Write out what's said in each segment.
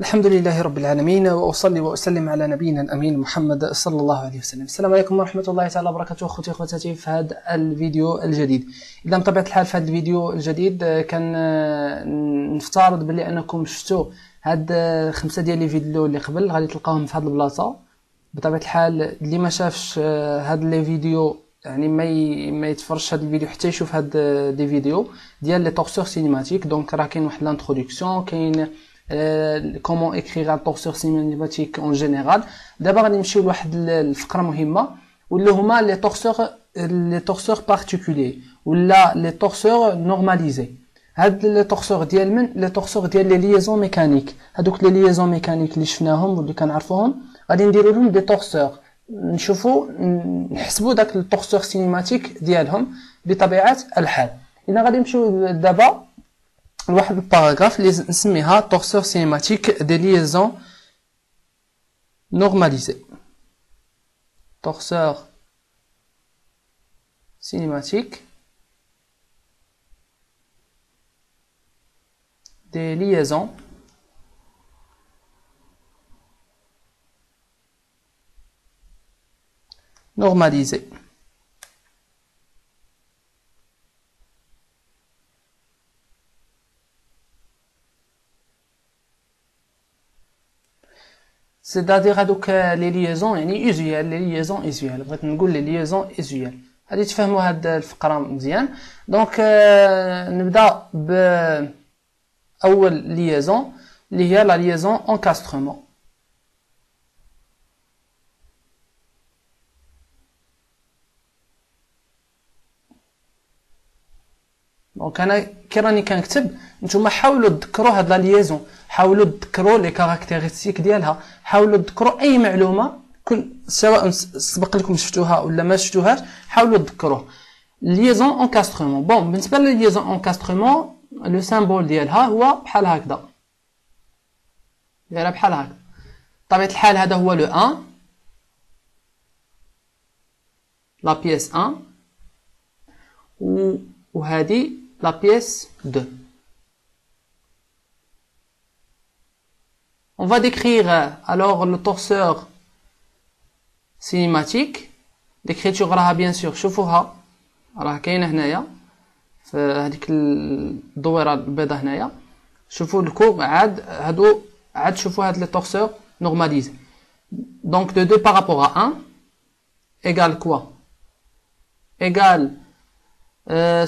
الحمد لله رب العالمين، وأصلي وأسلم على نبينا الأمين محمد صلى الله عليه وسلم. السلام عليكم ورحمة الله تعالى وبركاته أخوتي وأخواتي في هذا الفيديو الجديد. إذا بطبيعة الحال في هذا الفيديو الجديد كان نفترض باللي أنكم شفتوا هاد 5 ديال لي فيديو اللي قبل غادي تلقاوهم في هاد البلاصة. بطبيعة الحال اللي ما شافش هاد لي فيديو يعني ما يتفرجش هاد الفيديو حتى يشوف هاد لي فيديو ديال لي تورسور سينيماتيك. دونك راه كاين واحد لانتروداكسيون، كاين comment écrire un torseur cinématique en général. D'abord, on va aller à une faqra muhimma où sont les torseurs particuliers ou là les torseurs normalisés. Les torseurs ديال les liaisons mécaniques. هذوك les liaisons mécaniques اللي شفناهم واللي كنعرفوهم غادي نديروا لهم des torseurs. نشوفوا نحسبوا داك التورسور سينيماتيك ديالهم بطبيعه الحال. اذا غادي نمشيو دابا لواحد الباراغراف اللي نسميها تورسور سينيماتيك دي ليزون نورماليزي. تورسور سينيماتيك دي ليزون نورماليزي. C'est-à-dire les liaisons usuelles, les liaisons usuelles. Je vais vous dire les liaisons usuelles. Vous allez comprendre cette partie bien. Donc, on va commencer par la première liaison, qui est la liaison encastrement. Donc, كراني كنكتب نتوما حاولوا تذكروا هاد لا ليزون، حاولوا تذكروا لي كاركتيرستيك ديالها، حاولوا تذكروا اي معلومه سواء سبق لكم شفتوها ولا ما شفتوهاش، حاولوا تذكروه. ليزون انكاسترومون. بون بالنسبه لليزون انكاسترومون لو سامبول ديالها هو بحال هكذا، دايره بحال هكذا. بطبيعه الحال هذا هو لو 1 لا بيس 1 وهذه la pièce 2. On va décrire alors le torseur cinématique. L'écriture راها bien sûr شوفوها راه كاينه هنايا في هذيك الدويره البيضاء هنايا. شوفوا الكوب عاد شوفوا هاد لي torseur normalisé. Donc de 2 par rapport à 1 égale quoi? Égale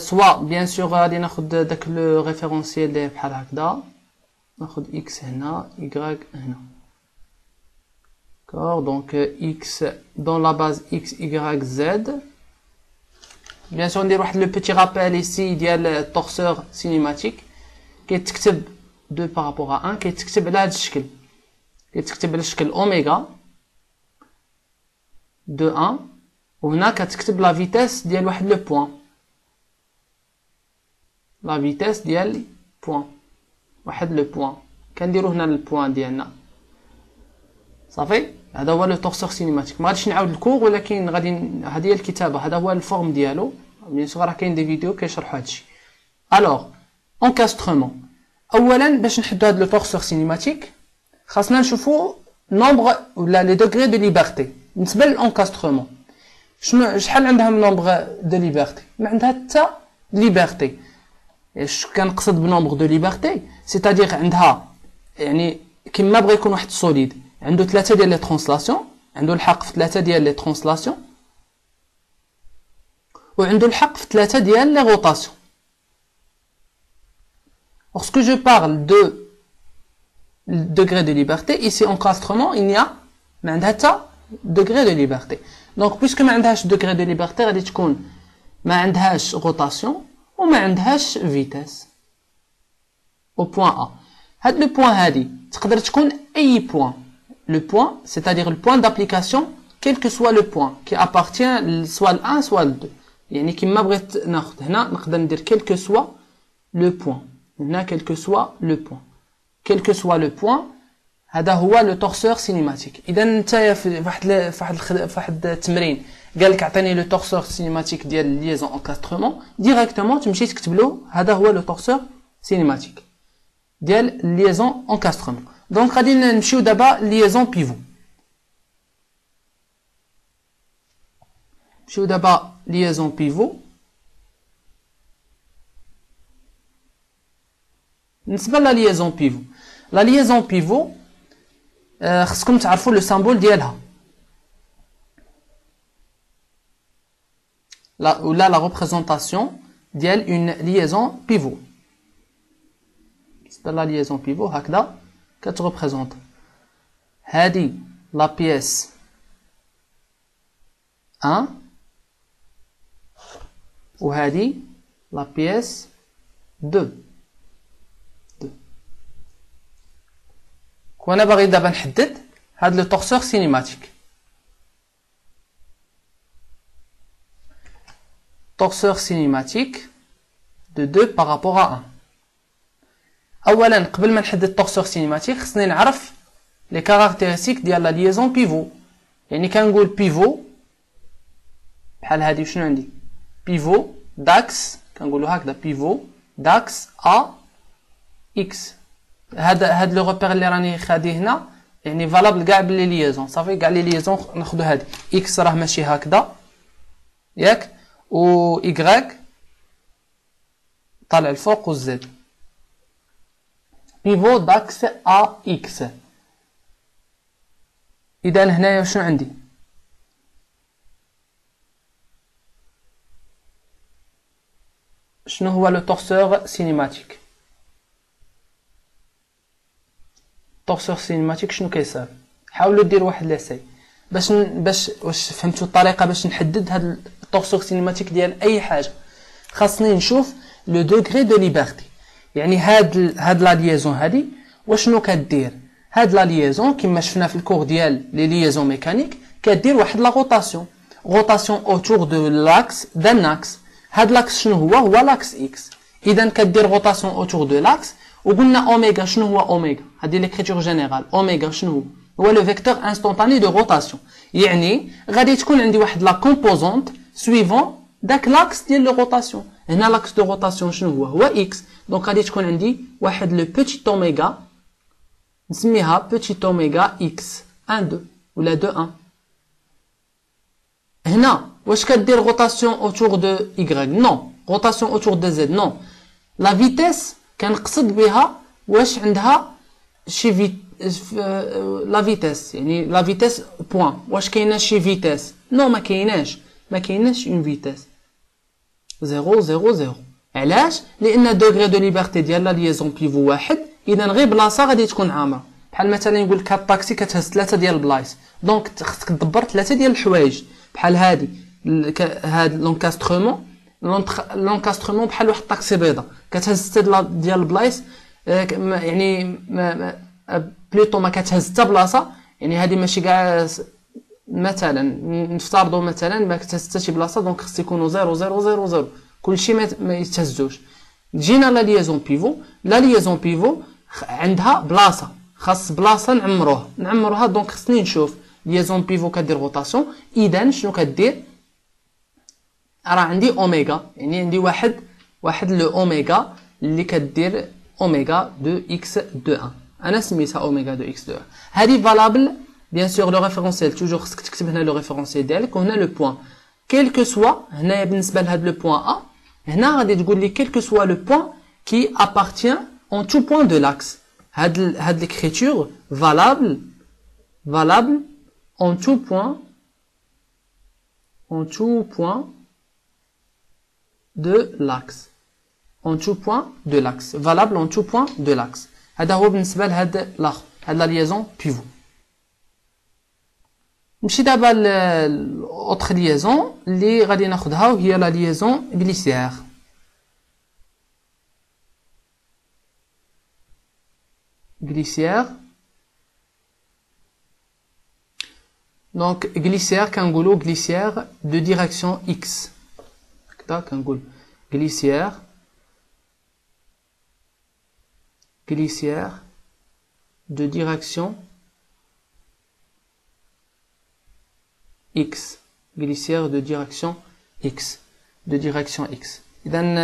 soit bien sûr غادي ناخذ داك لو ريفيرونسييل ديال بحال هكذا، ناخذ اكس هنا y هنا. D'accord, donc x dans la base x y z. Bien sûr ندير واحد لو بيتي رابيل ici ديال التورسور سينيماتيك. كيتكتب 2 par rapport à 1 كيتكتب على هذا الشكل، كيتكتب على الشكل اوميغا 2 1 وهنا كتكتب لا فيتيس ديال واحد لو بوين، la vitesse ديال point واحد لو point. كنديرو هنا البوان ديالنا صافي. هذا هو لو تورسور سينيماتيك. ما غاديش نعاود الكور ولكن غادي هذه هي الكتابه، هذا هو الفورم ديالو. بيان سور راه كاين دي فيديو كيشرحوا هادشي. الوغ انكاسترومون، اولا باش نحدو هاد لو تورسور سينيماتيك خاصنا نشوفو نومبر ولا لي دوغري دو ليبرتي. بالنسبه للانكاسترومون شنو شحال عندهم نومبر دو ليبرتي؟ ما عندها حتى ليبرتي. اش كنقصد بنومبر دو ليبرتي؟ سيتادير عندها يعني كما بغى يكون واحد سوليد عنده 3 ديال لي ترانسلاسيون، عنده الحق في 3 ديال لي ترانسلاسيون وعنده الحق في 3 ديال لي روتاسيون. Lorsque je parle de degré de liberté ici encastrement il n'y a ما عندها حتى degré de liberté. Donc puisque ما عندهاش degré de liberté غادي تكون ما عندهاش روتاسيون وما عندهاش فيتاس او بوين ا. هاد لو بوين هادي تقدر تكون اي بوين. لو بوين c'est-à-dire le point d'application quel que soit le point qui appartient soit le 1 soit le 2. يعني كيما بغيت ناخذ هنا نقدر ندير quel que soit le point. هنا quel que soit le point. quel que soit le point هذا هو لو تورسور سينيماتيك. اذا نتايا في واحد التمرين قال لك عطيني لو تورسور سينيماتيك ديال ليزون انكاسترومون، ديريكتومون تمشي تكتب له هذا هو لو تورسور سينيماتيك ديال ليزون انكاسترومون. Donc, غادي نمشيو دابا liaison pivot. نمشيو دابا liaison pivot. نسبة لا liaison pivot. La liaison pivot, خصكم تعرفوا le symbole ديالها. Là, la représentation ديال une liaison pivot. C'est la liaison pivot, هكذا كتربريزونط. هادي لا بيس 1 وهادي لا بيس 2. وانا باغي دابا نحدد هاد لو تورسور سينيماتيك. Torseur cinématique de 2 par rapport à 1. Avant de définir le torseur cinématique, il faut savoir les caractéristiques de la liaison pivot. يعني كنقول pivot بحال هادي شنو عندي؟ pivot d'axe كنقولوا هكذا pivot d'axe A X. هاد لو روبير اللي راني خاديه هنا يعني valable كاع بلي liaison. صافي كاع لي liaison ناخذوا هادي X راه ماشي هكذا ياك و Y طالع الفوق و Z. pivot d'axe AX. إذا هنايا شنو عندي؟ شنو هو لو torseur cinématique؟ torseur cinématique شنو كيساوي؟ حاولوا ديروا واحد لاساي باش واش فهمتوا الطريقه باش نحدد هاد التورسور سينيماتيك ديال اي حاجه. خاصني نشوف لو دوغري دو ليبرتي، يعني هاد لا ليزون هادي واشنو كدير. هاد لا ليزون كما شفنا في الكور ديال لي ليزون ميكانيك كدير واحد لا روتاسيون اوتور دو لاكس دان اكس. هاد لاكس شنو هو لاكس اكس. اذا كدير روتاسيون اوتور دو لاكس. وقلنا اوميغا شنو هو اوميغا؟ هادي ليكريتور جينيرال. اوميغا شنو هو؟ هو لو فيكتور انستونطاني دو روتاسيون، يعني غادي تكون عندي واحد لا كومبوزونت سويفون داك لاكس ديال لو روتاسيون. هنا لاكس دو روتاسيون شنو هو؟ هو اكس. دونك غادي تكون عندي واحد لو بوتيت اوميغا نسميها بوتيت اوميغا اكس 1 2 ولا 2 1. هنا واش كدير روتاسيون اوتور دو ايغريك؟ نو. روتاسيون اوتور دو زد؟ نو. لا فيتيس كنقصد بها واش عندها شي فيت لا فيتيس، يعني لا فيتيس بوان. واش كاينه شي فيتيس؟ نو ما كايناش اون فيتيس 0 0 0. علاش؟ لان دوغري دو ليبرتي ديال لا ليزون بيفو واحد. اذا غير بلاصه غادي تكون عامره، بحال مثلا يقول لك هاد الطاكسي كتهز 3 ديال البلايص. دونك خصك تدبر 3 ديال الحوايج بحال هادي. هاد لونكاسترومون بحال واحد الطاكسي بيضاء كتهز 6 ديال البلايص، يعني بليطو ما كتهز حتى بلاصه. يعني هذه ماشي كاع، مثلا نفترضوا مثلا ما كتهز حتى شي بلاصه. دونك خص يكونوا 0 0 0 0 كلشي ما يتهزوش. جينا لا ليزون بيفو. لا ليزون بيفو عندها بلاصه، خاص بلاصه نعمروها. دونك خصني نشوف ليزون بيفو كدير روتاسيون. اذا شنو كدير؟ راه عندي اوميغا، يعني عندي واحد لو اوميغا اللي كدير اوميغا دو اكس دو 1. انا سميتها اوميغا دو اكس دو 1. هذه فالابل بيان سور لو ريفيرونسيال. توجور خصك تكتب هنا لو ريفيرونسيال ديالك وهنا لو بوين كيلكو سوا. هنايا بالنسبه لهاد لو بوين ا، هنا غادي تقول لي كيلكو سوا لو بوين كي ابارتيان اون تو بوين دو لاكس. هاد ليكريتور فالابل اون تو بوين دو لاكس. En tout point de l'axe. Valable en tout point de l'axe. هذا هو بالنسبة لهاد لاخر، هاد لا ليزون بيفو. نمشي دابا لأوتخ ليزون اللي غادي ناخدها وهي لا ليزون غليسيير. غليسيير. دونك غليسيير كنقولو غليسيير دو ديريكسيون إكس. هكدا كنقول غليسيير. Glissière de direction X. Glissière de direction X. De direction X. إذن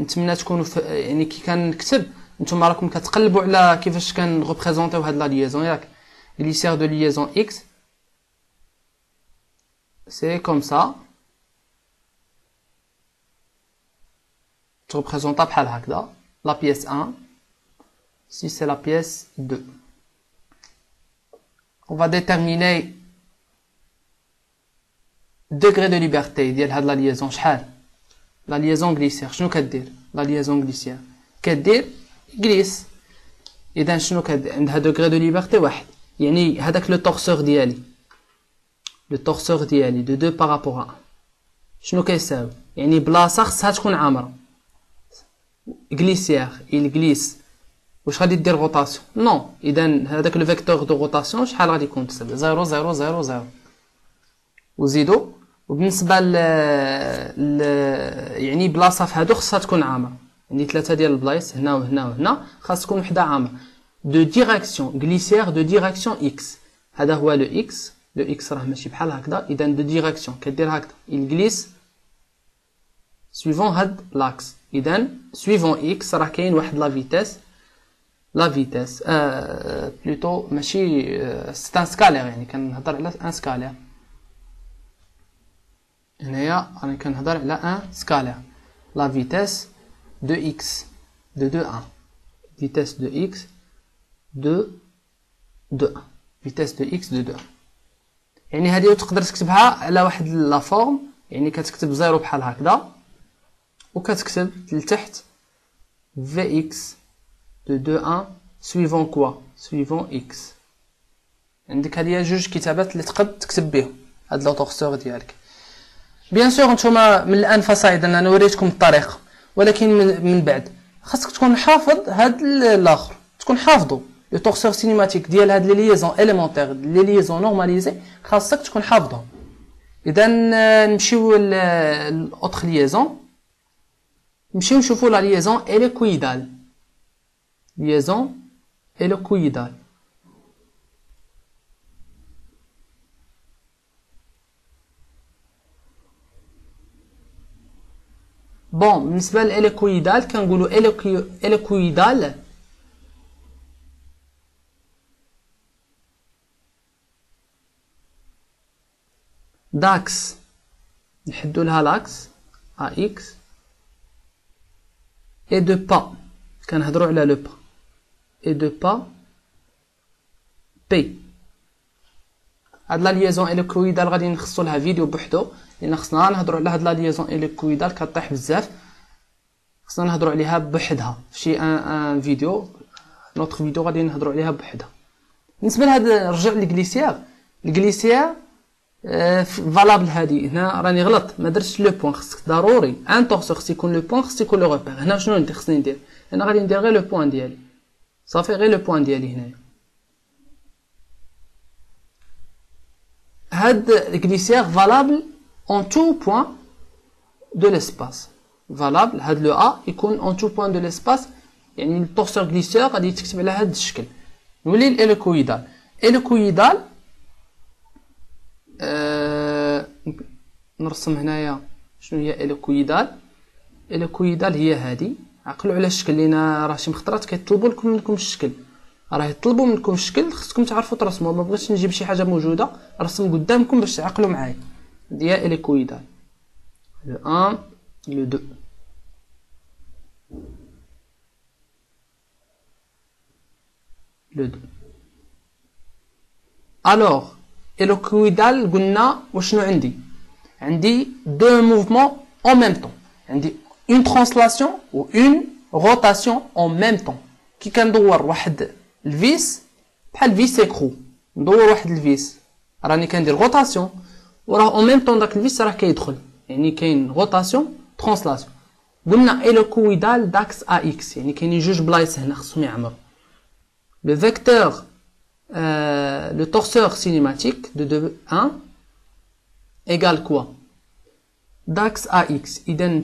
نتمنى تكونوا يعني كي كنكتب نتوما راكم كتقلبوا على كيفاش كنغوبريزونطيو هاد لا ليزون ياك لي سير دو ليزون اكس سي كوم سا تغوبريزونطا بحال هكذا لا بيس 1 si c'est la pièce 2. On va déterminer degré de liberté de la liaison. La liaison glissière, je ne sais pas. La liaison glissière, qu'est-ce glisse. Et donc, je ne sais pas. Degré de liberté, yani, hadak le torseur d'Yali. Le torseur d'Yali, de 2 par rapport à 1. Je ne sais pas. Yani, blasar, ça, je ne sais pas. Glissière, il glisse. واش غادي دير روتاسيون نو اذا هذاك لو فيكتور دو روتاسيون شحال غادي يكون تسبع 0 0 0 0 وزيدو. وبالنسبه ل يعني بلاصه في هادو خصها تكون عامره يعني 3 ديال البلايص هنا وهنا وهنا خاص تكون وحده عامره دو ديريكسيون غليسيير دو ديريكسيون اكس. هذا هو لو اكس. لو اكس راه ماشي بحال هكذا اذا دو ديريكسيون كدير هكذا الجليس سويفون هاد لاكس اذا سويفون اكس راه كاين واحد لا فيتيس. La vitesse, plutôt, c'est un scalaire, يعني كنهضر على un scalaire. هنايا راني كنهضر على un scalaire. La vitesse de x, de 2 1. Vitesse de x, de 2 1. Vitesse de x, de 2 1. يعني هذه تقدر تكتبها على واحد لا فورم، يعني كتكتب 0 بحال هكذا، وكتكتب لتحت vx. De 2, 1, suivant quoi? Suivant x. عندك هادي جوج كتابات اللي تقدر تكتب بهم هاد لو طورسور ديالك. بيان سور نتوما من الان فصاعدا انا وريتكم الطريق، ولكن من بعد خاصك تكون حافظ هاد الاخر، تكون حافظو لو طورسور سينيماتيك ديال هاد لي ليزون اليمونتير لي ليزون نورماليزي خاصك تكون حافظهم. اذا نمشيو لاوتر ليزون، نمشيو نشوفو لا ليزون اليكويدال. Liaison et le coïdal. Bon, بالنسبة للإليكويدال كنقولو إليكويدال داكس نحدو لها لاكس أكس إي دو با كنهضرو على لو با et de pas P. هاد لا ليزون الكويدال غادي نخصو لها فيديو بوحدو لان خصنا نهضروا على هاد لا ليزون الكويدال كطيح بزاف خصنا نهضروا عليها بوحدها في شي ان فيديو نوتر فيديو غادي نهضروا عليها بوحدها. بالنسبه لهاد نرجع للجليسيير. الجليسيير فالابل هادي هنا راني غلط ما درتش لو بوين خصك ضروري ان تورسور خص يكون لو بوين خص يكون لو ريبير. هنا شنو ندير خصني ندير انا غادي ندير غير لو بوين ديالي صافي غير لو بوان ديالي هنايا. هاد الكليسيير فالابل اون تو بوان دو ليسباس فالابل هاد لو ا يكون اون تو بوان دو ليسباس يعني التورسور كليسيير غادي يتكتب على هاد الشكل. نولي للإليكويدال. الإليكويدال نرسم هنايا شنو هي الإليكويدال. الإليكويدال هي هادي. عقلوا على الشكل لينا راه شي مخطرات كيطلبوا لكم منكم الشكل راه يطلبوا منكم الشكل خصكم تعرفوا ترسموا. ما بغيتش نجيب شي حاجه موجوده رسم قدامكم باش تعقلوا معايا. ديال الكويدال لو 1 لو 2 لو 2. الوغ الكويدال قلنا وشنو عندي؟ عندي دو موفمون اون ميم طون. عندي une translation ou une rotation en même temps. Qui can ندور واحد الفيس بحال الفيس اكرو ندور واحد الفيس راني كندير روتاسيون وراه en même temps داك الفيس راه كيدخل يعني كاين روتاسيون ترانسلاسيون. قلنا الكويدال داكس ا اكس يعني كاينين جوج بلايص هنا خصهم يعمرو. لو فيكتور لو تورسور سينيماتيك دو 2 1 ايغال كوا داكس ا اكس. اذا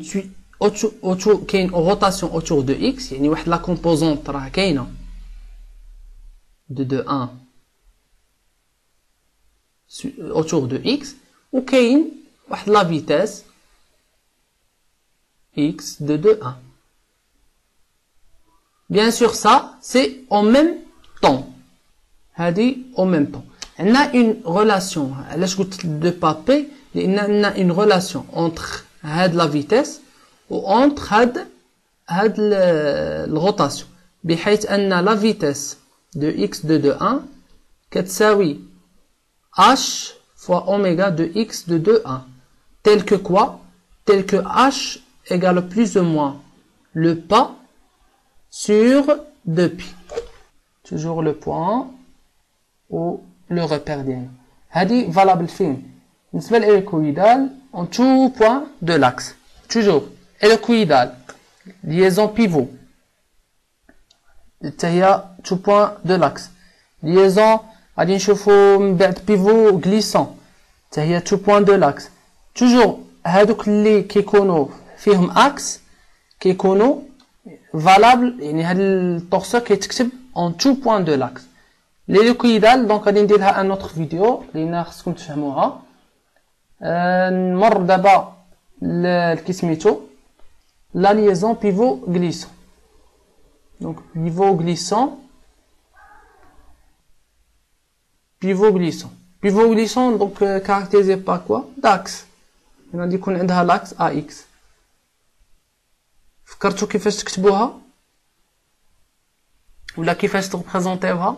كاين روتاسيون اوتور دو اكس يعني واحد لا كومبوزونط راه كاينه دو 2 1 اوتور دو اكس وكاين واحد لا فيتاس اكس دو 2 1 Bien sûr, ça, c'est en même temps. Hadi, en même temps. On a une relation. De papier, on a une relation entre la vitesse ou entre la rotation. On a la vitesse de x de 2,1 qui est h fois oméga de x de 2,1. Tel que quoi? Tel que h égale plus ou moins le pas sur 2π. Toujours le point ou le repère d'N. Hadi valable fin. Une seule hélicoïdale en tout point de l'axe. Toujours hélicoïdale, liaison pivot. Tout point de l'axe. Liaison, adin chauffon pivot glissant. Tout point de l'axe. Toujours hadouk li qui kono firm axe qui kono valable يعني هاد التورسور كيتكتب en tout point de l'axe. L'hélicoïdale donc غادي ندير لها ان اوتر فيديو لان خصكم تفهموها. نمر دابا لكيسميتو لا liaison pivot glissant. Donc pivot glissant, pivot glissant, pivot glissant donc caractérisé par quoi? D'axe. On a dit qu'on a l'axe AX. فكرتوا كيفاش تكتبوها ولا كيفاش تبريزونطيوها؟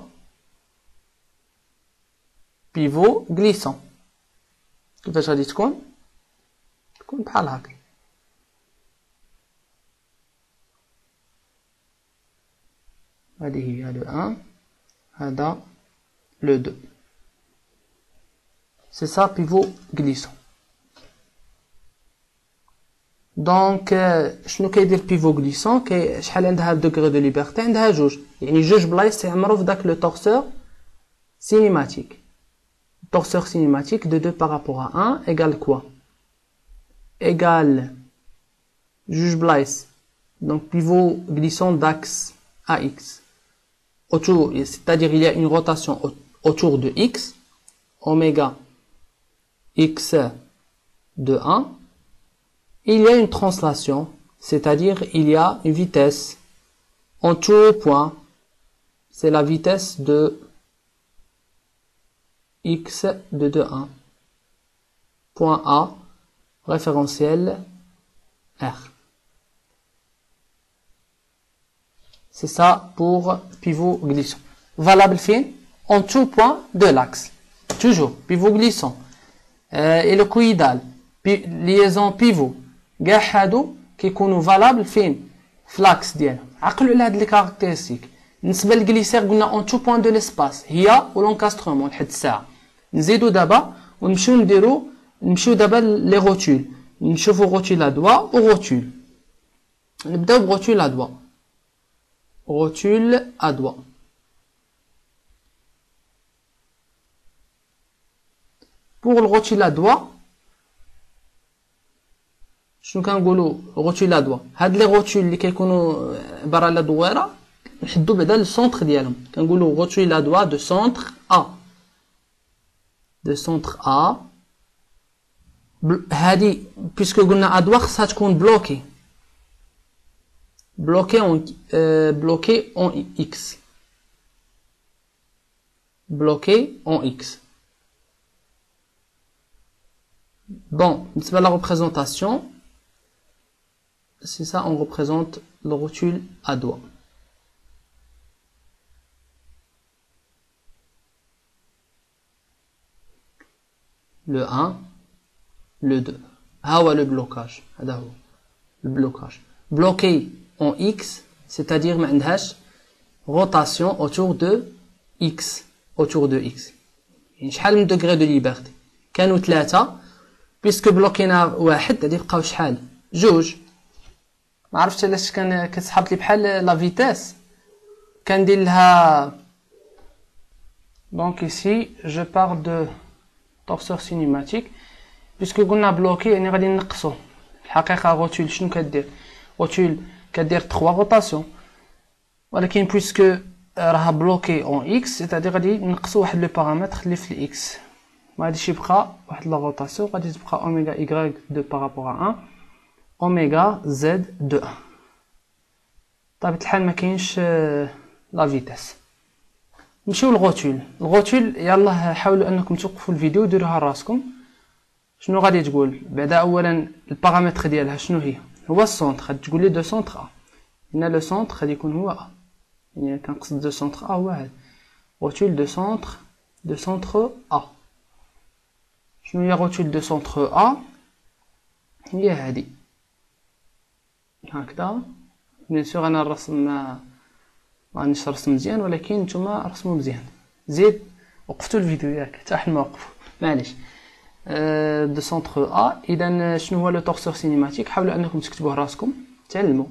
بيفو غليسون كيفاش غادي تكون بحال هكا. هذه هي لو 1، هذا لو 2. سي سا بيفو غليسون. Donc, شنو كيدير بيفو غليسون؟ شحال عندها الدوغري دو ليبرتي؟ عندها جوج، يعني جوج بلايص تيعمرو في داك لو تورسور سينيماتيك. تورسور سينيماتيك دو 2 بارابور ا 1 ايكال كوا؟ ايكال جوج بلايص، دونك بيفو غليسون داكس ا اكس. Autour, c'est-à-dire il y a une rotation autour de x, oméga x de 1. Il y a une translation, c'est-à-dire il y a une vitesse en tout point, c'est la vitesse de x de 2,1, point A, référentiel R. C'est ça pour pivot glissant. Valable fin en tout point de l'axe. Toujours pivot glissant. Hélicoïdale, liaison pivot. هادو كيكونوا فالابل فين فلاكس ديالهم. عقلوا على هاد لي كاركتيرستيك. بالنسبه للكليسير قلنا اون تو بوين دو ليسباس هي ولونكاسترومون لحد الساعه. نزيدو دابا ونمشيو نديرو نمشيو دابا لي غوتول، نشوفو غوتول ادوا و غوتول. نبداو بغوتول ادوا. غوتول ادوا pour le غوتول ادوا شنو كنقولوا غوتول ادوا؟ هاد لي غوتول اللي كيكونوا برا على دويره نحدوا بعدا السونتر ديالهم، كنقولوا غوتول ادوا دو سونتر ا، دو سونتر ا. هادي بيسكو قلنا ادوا خصها تكون بلوكي، بلوكي اون بلوكي اون اكس، بلوكي اون اكس. بون بالنسبه لا ريبريزونطاسيون c'est ça, on représente le rotule à doigt. Le 1, le 2. Ah ouais, le blocage. Le blocage. Bloqué en X, c'est-à-dire rotation autour de X. Autour de X. Il y a un degré de liberté. Quand on a 3, puisque bloqué à 1, c'est-à-dire qu'il y a un jauge. ما عرفتش علاش كتسحبت لي بحال لا فيتاس كندير لها. دونك ici je pars de torseur cinématique puisque قلنا بلوكي يعني غادي نقصو. الحقيقه غوتول شنو كدير؟ غوتول كدير 3 روتاسيون ولكن بويسكو راها بلوكي اون اكس سيتادير غادي نقصو واحد لو بارامتر اللي في الاكس، ما غاديش يبقى واحد لا روتاسيون، غادي تبقى اوميغا y 2 بارابور ا 1 oméga z de 1. بطبيعة الحال ما كاينش لا فيتاس. نمشيو للغوتول. الغوتول يلا حاولوا انكم توقفوا الفيديو وديروها راسكم. شنو غادي تقول بعدا؟ اولا البارامتر ديالها شنو هو السونتر. غادي تقول لي دو سونتر ا، هنا لو سونتر غادي يكون هو ا، يعني كنقصد دو سونتر ا هو هذا غوتول دو سونتر ا. شنو هي غوتول دو سونتر ا؟ هي هذه هكذا. بيان سور انا الرسم ما غاديش نرسم مزيان، ولكن نتوما رسموا مزيان. زيد وقفتوا الفيديو ياك حتى حنا ما وقفوا، معليش. دو سونتر ا. اذا شنو هو لو تورسور سينيماتيك؟ حاولوا انكم تكتبوه راسكم تعلموا.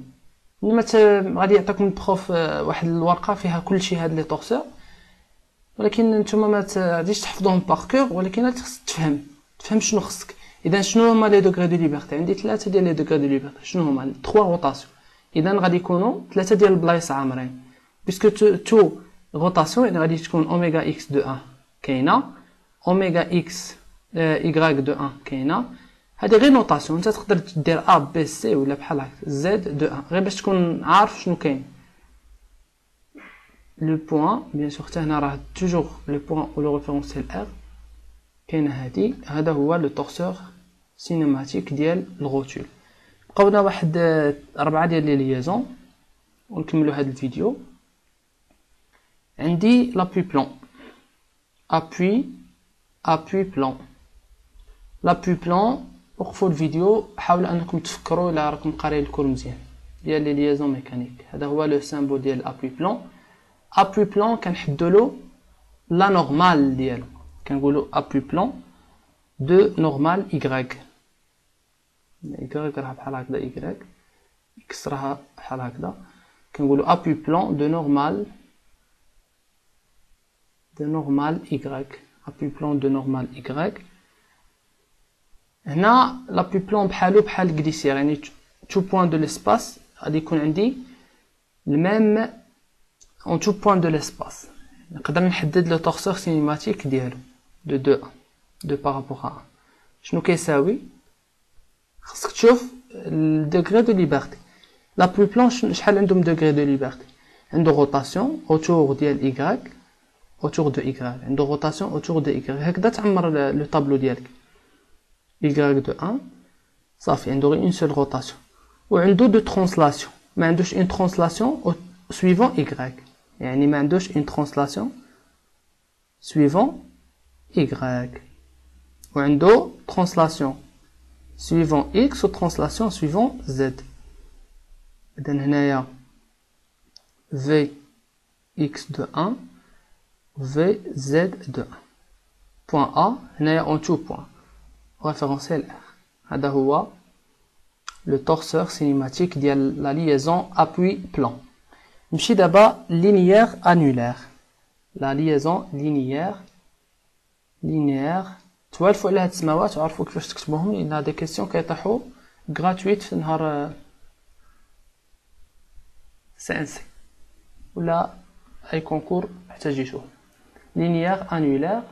ملي غادي يعطيكم البروف واحد الورقه فيها كلشي هاد لي تورسور، ولكن نتوما ما غاديش تحفظوهم باركور، ولكن خصك تفهم شنو خصك. اذا شنو هما لي دوغري دو ليبرتي؟ عندي 3 ديال لي دوغري دو ليبرتي. شنو هما؟ 3 روتاسيون. اذا غادي يكونوا 3 ديال البلايص عامرين، باسكو تو روتاسيون يعني غادي تكون اوميغا اكس دو 1 كاينه، اوميغا اكس ايغراك دو 1 كاينه. هذه غير نوطاسيون، انت تقدر دير ا بي سي ولا بحال هكا زد دو 1 غير باش تكون عارف شنو كاين. لو بوين بيان سور حتى هنا راه توجور لو بوين و لو ريفيرونسيال ار كاينه هذه. هذا هو لو تورسور سينيماتيك ديال الغوتول. بقاونا واحد 4 ديال لي ليزون ونكملوا هذا الفيديو. عندي لابوي بلون، ابوي بلون، لابوي بلون. وقفوا الفيديو، حاولوا انكم تفكروا الا راكم قاريين الكور مزيان ديال لي ليزون ميكانيك. هذا هو لو سيمبول ديال ابوي بلون. ابوي بلون كنحدوا له لا نورمال ديالو، كنقولوا ابوي بلون دو نورمال ايغريك. ايغريك راه بحال هكذا، ايغريك اكس راه بحال هكذا. كنقولوا ابوي بلون دو نورمال y. Appui plan de normal y. هنا l'appui plan بحالو بحال الجليسير، يعني tout point de l'espace غادي يكون عندي الميم en tout point de l'espace. نقدر نحدد لو تورسور سينيماتيك ديالو دو 2 2 بارابور ا. شنو كيساوي؟ خاصك تشوف الدوغري دو ليبرتي. l'appui plan شحال عندهم دوغري دو ليبرتي؟ عنده روتاسيون autour ديال y autour de y، عنده روتاسيون autour de y. هكذا تعمر لو طابلو ديالك. y دو 1 صافي عنده غير اون سول روتاسيون، وعنده دو ترانسلاسيون. ما عندوش اون ترانسلاسيون سويفون y، يعني ما عندوش اون ترانسلاسيون سويفون y، وعنده ترانسلاسيون سويفون x و ترانسلاسيون سويفون z. اذا هنايا v x دو 1 v z de 1 point a. هنايا en tout point référentiel r. هذا هو le torseur cinématique ديال la liaison appui plan. نمشي دابا linéaire annulaire. la liaison linéaire توالفوا على هاد السماوات وعرفوا كيفاش تكتبوهم، لان هاد الكيسيون كيطيحوا gratuit في نهار سانسي ولا اي كونكور احتاجيتوه. linéaire annulaire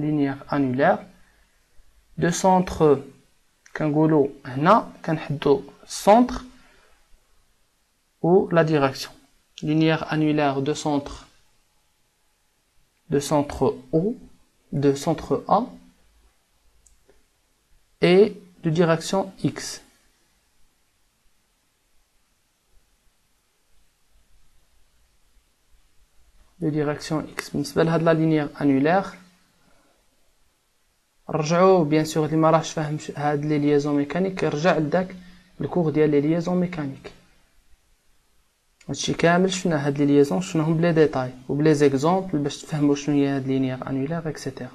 linéaire annulaire. دو سونتر كنقولوا هنا كنحدوا سونتر و لا ديريكسيون. linéaire annulaire دو سونتر او دو سونتر ا et de direction x. de direction x. بالنسبه لهاد لا لينيير انولير رجعوا بيان سور اللي ما راهش فاهم هاد لي ليزون ميكانيك يرجع لذاك الكور ديال لي ليزون ميكانيك. هادشي كامل شفنا هاد لي ليزون، شفناهم بلي ديتاي وبلي زيكزامبل باش تفهموا شنو هي هاد لينيير انولير اكسيتيرا.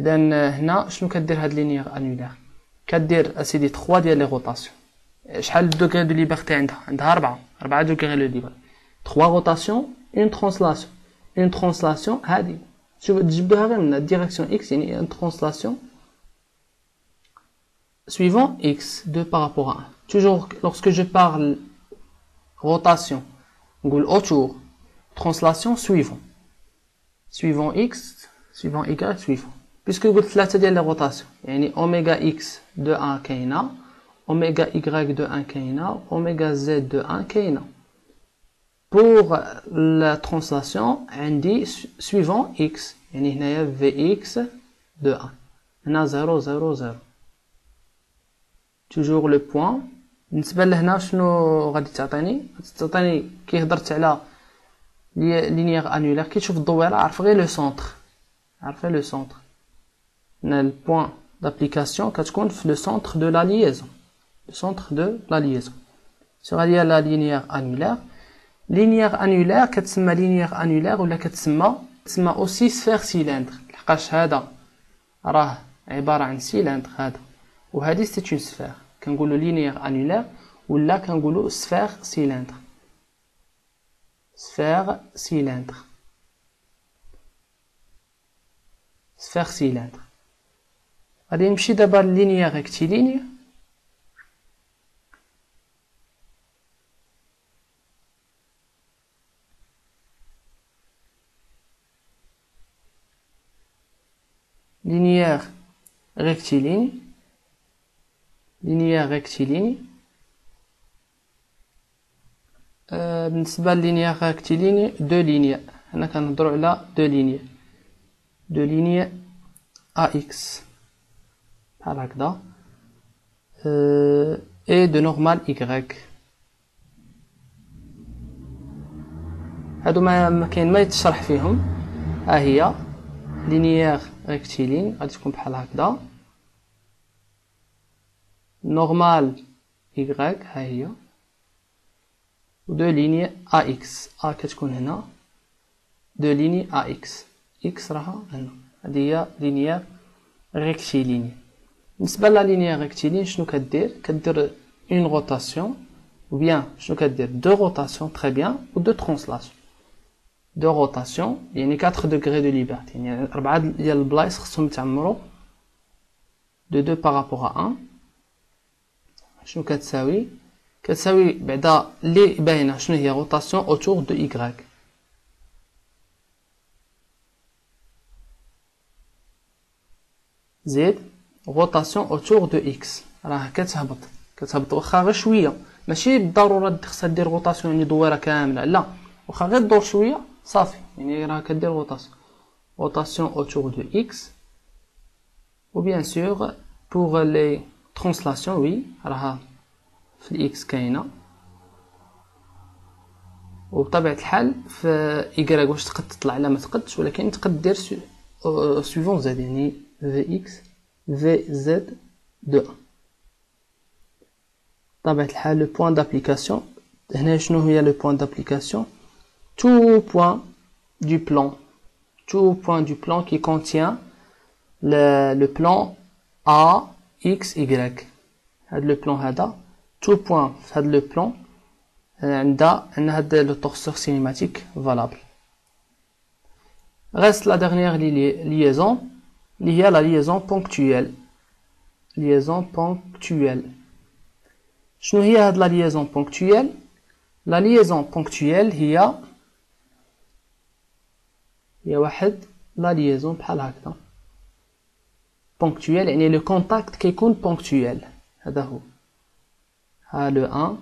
اذا هنا شنو كدير هاد لينيير انولير؟ كدير اسيدي 3 ديال لي روتاسيون. شحال دوغري دو ليبرتي عندها؟ عندها 4 دوغري دو ليبرتي. 3 روتاسيون، une translation. une translation هذه شوف تجبدوها غير من الديريكسيون اكس، يعني une translation suivant x 2 par rapport à 1. toujours lorsque je parle rotation نقول autour translation suivant x suivant y suivant puisque قلت ثلاثة ديال لي روتاسيون يعني اوميغا اكس دو ان كاينه اوميغا y دو ان كاينه اوميغا z دو ان كاينه. Pour la translation عندي suivant x يعني هنايا vx de 1 هنا 0 0 0 toujours le point. بالنسبه لهنا شنو غادي تعطيني؟ تعطيني كي هضرت على لينيير انولار كي تشوف الدويره عرف غير لو سونتر عرف لو سونتر هنا البوان دابليكاسيون كتكون في لو سونتر دو لا لييزون لو سونتر دو لا لييزون سو غادي لا لينيير انولار. لينيير انولار كتسمى لينيير انولار ولا كتسمى اوسي سفير سيلندر لحقاش هذا راه عباره عن سيلندر هذا وهذه سي اون سفير كنقولوا لينيير انولار ولا كنقولوا سفير سيلندر سفير سيلندر سفير سيلندر. غادي نمشي دابا للينيير ريكتيليني linéaire rectiligne linéaire rectiligne. بالنسبه للينيير ريكتيليني دو لينيا هنا كنهضروا على دو لينيا ax بحال هكذا et de normal y هادو ما كاين ما يتشرح فيهم. ها هي لينيير rectiligne غادي تكون بحال هكذا نورمال y ها هي ودو ليني ax a كتكون هنا دو ليني ax x راها هنا هذه هي لينيير rectiligne. بالنسبه لا لينيير rectiligne شنو كدير اون روتاسيون ou bien شنو كدير دو روتاسيون très bien ou دو translation دو روتاسيون يعني 4 دوغري دو ليبرتي يعني 4 ديال البلايص خصهم يتعمروا دو 2 بارابور ا 1. شنو كتساوي بعدا لي باينه شنو هي روتاسيون اوتور دو y زيد روتاسيون اوتور دو x راه كتهبط واخا غير شويه ماشي بالضروره خصها دير روتاسيون يعني دويره كامله لا واخا غير دور شويه صافي يعني راه كدير روتاسيون autour de x ou bien sûr pour les translations oui راها في الاكس كاينه وبطبيعه الحال في y واش تقد تطلع لا ما تقدش ولكن تقد دير suivant z يعني vx vz de 1. بطبيعه الحال لو بوين دابليكاسيون هنا شنو هي لو بوين دابليكاسيون tout point du plan qui contient le plan a x y هاد le plan هذا tout point هاد le plan عندنا هاد le torseur cinématique valable. Reste la dernière liaison il y a la liaison ponctuelle شنو هي هاد la liaison ponctuelle. La liaison ponctuelle هي واحد لا ليزون بحال هكذا بونكتويل يعني لو كونتاكت كيكون بونكتويل هذا هو ها لو 1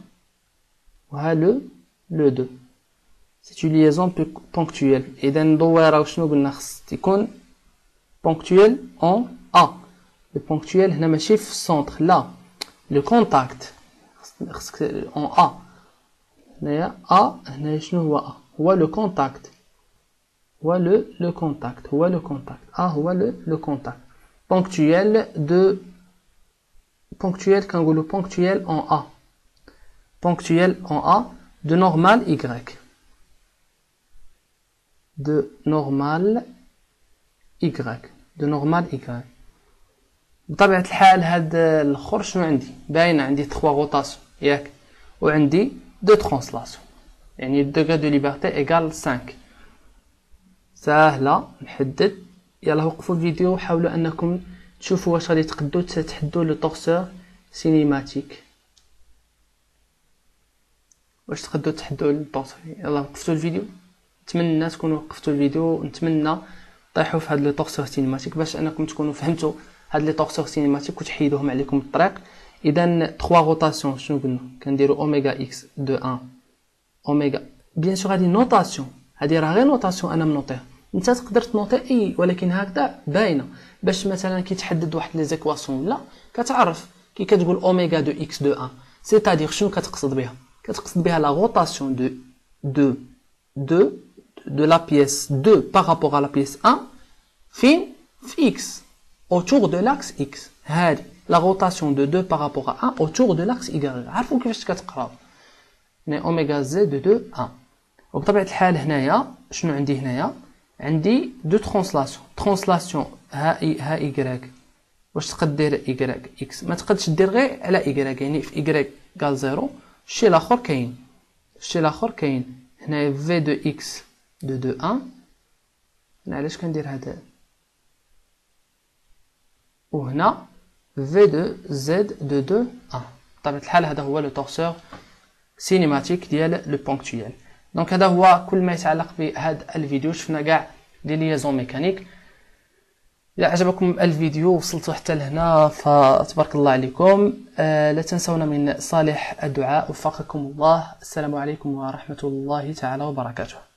وها لو 2 سي اون ليزون بونكتويل. اذا الدويره وشنو قلنا خص تكون بونكتويل اون ا لو بونكتويل هنا ماشي في السونتر لا لو كونتاكت خصك اون ا هنايا ا هنا شنو هو ا هو لو كونتاكت هو le contact ponctuel كنقولوا ponctuel en A de normal y de normal y. بطبيعه الحال هاد الاخر شنو عندي باينه عندي 3 روتاسيون ياك وعندي 2 ترانسلاسيون يعني دوغري دو ليبرتي ايغال 5 ساهله نحدد. يلا وقفوا الفيديو وحاولوا انكم تشوفوا واش غادي تقدروا تحدوا لو تورسور سينيماتيك واش تقدروا تحدوا لو تورسور. يلا وقفتوا الفيديو نتمنى تكونوا وقفتوا الفيديو ونتمنى طيحوا في هاد لي طورسور سينيماتيك باش انكم تكونوا فهمتوا هاد لي طورسور سينيماتيك وتحيدوهم عليكم الطريق. اذا 3 روتاسيون شنو قلنا كنديروا اوميغا اكس دو 1 اوميغا. بيان سور هادي نوطاسيون، هادي راه غير نوطاسيون انا منوطيها، انت تقدر تنوطي اي ولكن هكذا باينه باش مثلا كي تحدد واحد لي زيكواسيون لا كتعرف كي كتقول اوميغا دو اكس دو 1 سيتادير شنو كتقصد بها. كتقصد بها لا روتاسيون دو de la pièce 2 par rapport à la pièce 1 في x autour de l'axe x. هذه la rotation de 2 par rapport à 1 autour de l'axe y. عرفوا كيفاش كتقراو اوميغا z de 2 1. وبطبيعه الحال هنايا شنو عندي؟ هنايا عندي دو ترانسلاسيون، ترانسلاسيون ها y واش تقد دير y x، ما تقدش دير غير على y، يعني في y قال 0 الشيء الاخر كاين، الشيء الاخر كاين هنايا v de x de 2 1. هنا علاش كندير هذا؟ وهنا v de z de 2 1. بطبيعة الحال هذا هو لو تورسور سينيماتيك ديال لو بونكتويال. دونك هذا هو كل ما يتعلق بهذا الفيديو، شفنا كاع لي ليزون ميكانيك. إذا عجبكم الفيديو وصلتوا حتى لهنا فتبارك الله عليكم، لا تنسونا من صالح الدعاء. وفقكم الله، السلام عليكم ورحمة الله تعالى وبركاته.